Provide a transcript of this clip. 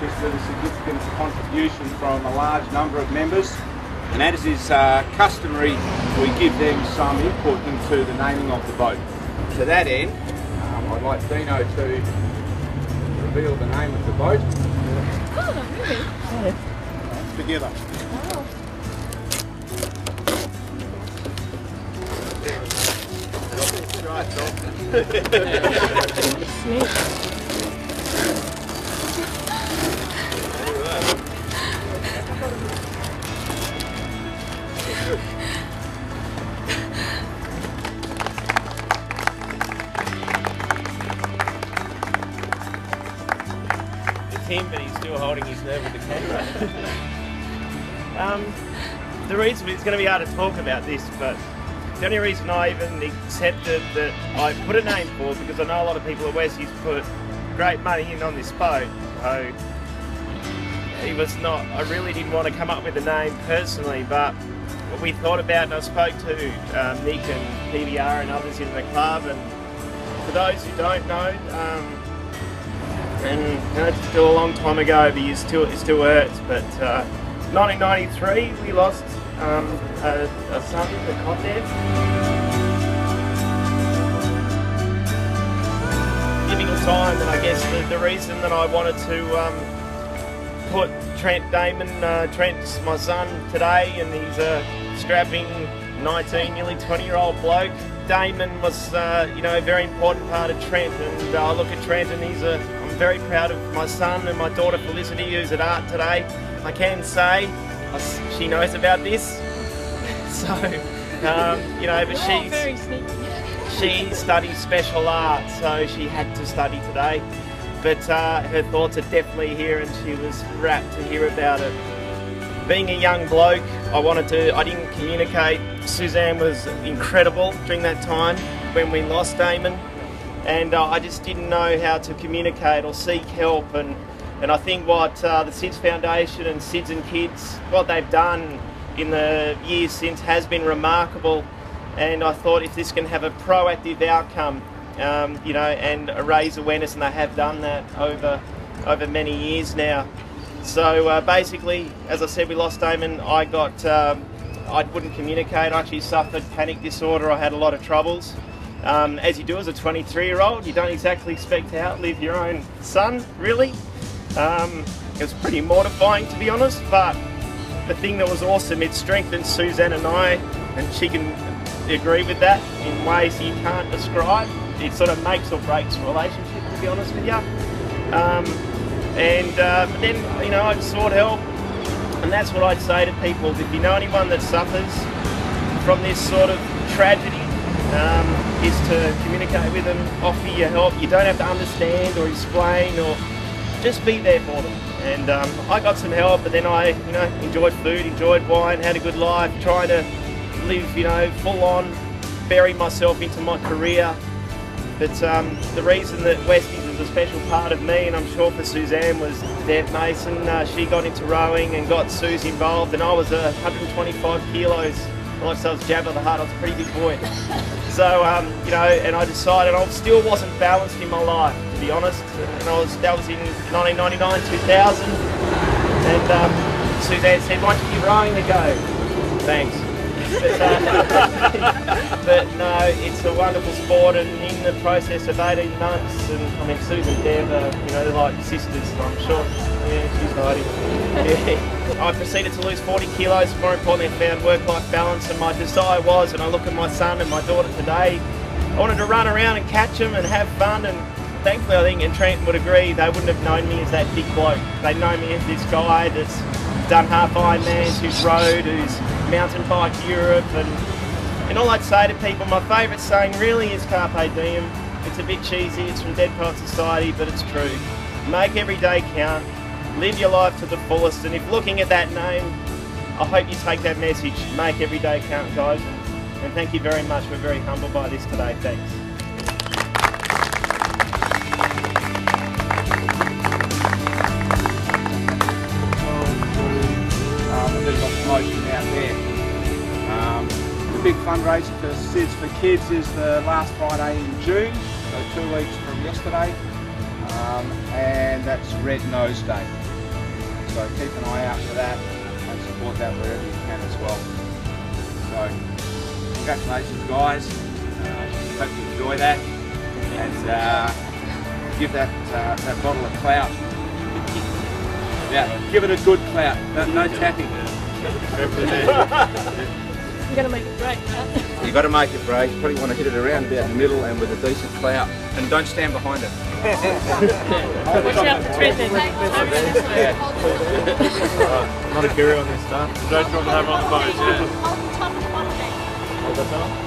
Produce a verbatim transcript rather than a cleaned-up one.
just that a significant contribution from a large number of members, and as is uh, customary, we give them some input into the naming of the boat. To that end, um, I'd like Dino to reveal the name of the boat. Oh, really? Yeah. It's together. Wow. It's him, but he's still holding his nerve with the camera. um, the reason it's going to be hard to talk about this, but. The only reason I even accepted that I put a name for it because I know a lot of people at Westies put great money in on this boat, so it was not, I really didn't want to come up with a name personally, but what we thought about, and I spoke to um, Nick and P B R and others in the club, and for those who don't know, um, and you know, it's still a long time ago, but it still, it still hurts, but uh, nineteen ninety-three we lost Um, a, a son, a cop there. Difficult time, and I guess the, the reason that I wanted to um, put Trent Damon, uh, Trent's my son today, and he's a strapping nineteen, nearly twenty year old bloke. Damon was, uh, you know, a very important part of Trent, and uh, I look at Trent and he's a, I'm very proud of my son and my daughter Felicity, who's at art today. I can say, she knows about this, so um, you know. But she's very sneaky. She studies special art, so she had to study today. But uh, her thoughts are definitely here, and she was rapt to hear about it. Being a young bloke, I wanted to. I didn't communicate. Suzanne was incredible during that time when we lost Damon, and uh, I just didn't know how to communicate or seek help. And. And I think what uh, the SIDS Foundation and SIDS and Kids, what they've done in the years since has been remarkable. And I thought if this can have a proactive outcome, um, you know, and raise awareness, and they have done that over, over many years now. So uh, basically, as I said, we lost Damon. I got, um, I wouldn't communicate. I actually suffered panic disorder. I had a lot of troubles. Um, as you do as a twenty-three year old, you don't exactly expect to outlive your own son, really. Um, it was pretty mortifying, to be honest, but the thing that was awesome, it strengthened Suzanne and I, and she can agree with that in ways you can't describe. It sort of makes or breaks a relationship, to be honest with you. Um, and uh, but then, you know, I sought help, and that's what I'd say to people. If you know anyone that suffers from this sort of tragedy, um, is to communicate with them, offer your help. You don't have to understand or explain or just be there for them. And um, I got some help, but then I, you know, enjoyed food, enjoyed wine, had a good life, trying to live, you know, full on, bury myself into my career. But um, the reason that Westies is a special part of me, and I'm sure for Suzanne, was Deb Mason. Uh, she got into rowing and got Suze involved, and I was uh, one hundred twenty-five kilos. Like so I was Jabba the Hutt, I was a pretty big boy. So, um, you know, and I decided I still wasn't balanced in my life, to be honest. And I was, that was in nineteen ninety-nine, two thousand. And um, Suzanne said, why don't you give rowing a go? Thanks. But, uh, but no, it's a wonderful sport, and in the process of eighteen months, and I mean, Suze and Deb are, you know, they're like sisters, I'm sure. Yeah, she's ninety. Yeah. I proceeded to lose forty kilos, more importantly I found work-life balance, and my desire was, and I look at my son and my daughter today, I wanted to run around and catch them and have fun, and thankfully I think, and Trent would agree, they wouldn't have known me as that big bloke. They know me as this guy that's done half Ironmans, who's rode, who's mountain biked Europe, and, and all I'd say to people, my favourite saying really is Carpe Diem. It's a bit cheesy, it's from Dead Poets Society, but it's true. Make every day count. Live your life to the fullest, and if looking at that name, I hope you take that message. Make every day count, guys. And thank you very much. We're very humbled by this today. Thanks. Um, there's a promotion out there. Um, the big fundraiser for SIDS for Kids is the last Friday in June, so two weeks from yesterday. Um, and that's Red Nose Day. So keep an eye out for that and support that wherever you can as well. So congratulations guys, uh, hope you enjoy that, and uh, give that, uh, that bottle a clout. Yeah, give it a good clout, no, no tapping. You gotta make it break, huh? You gotta make it break. You probably want to hit it around about the middle and with a decent clout. And don't stand behind it. Watch out for Trent Damon. Not a guru on this stuff. Don't drop it over on the boat, yeah.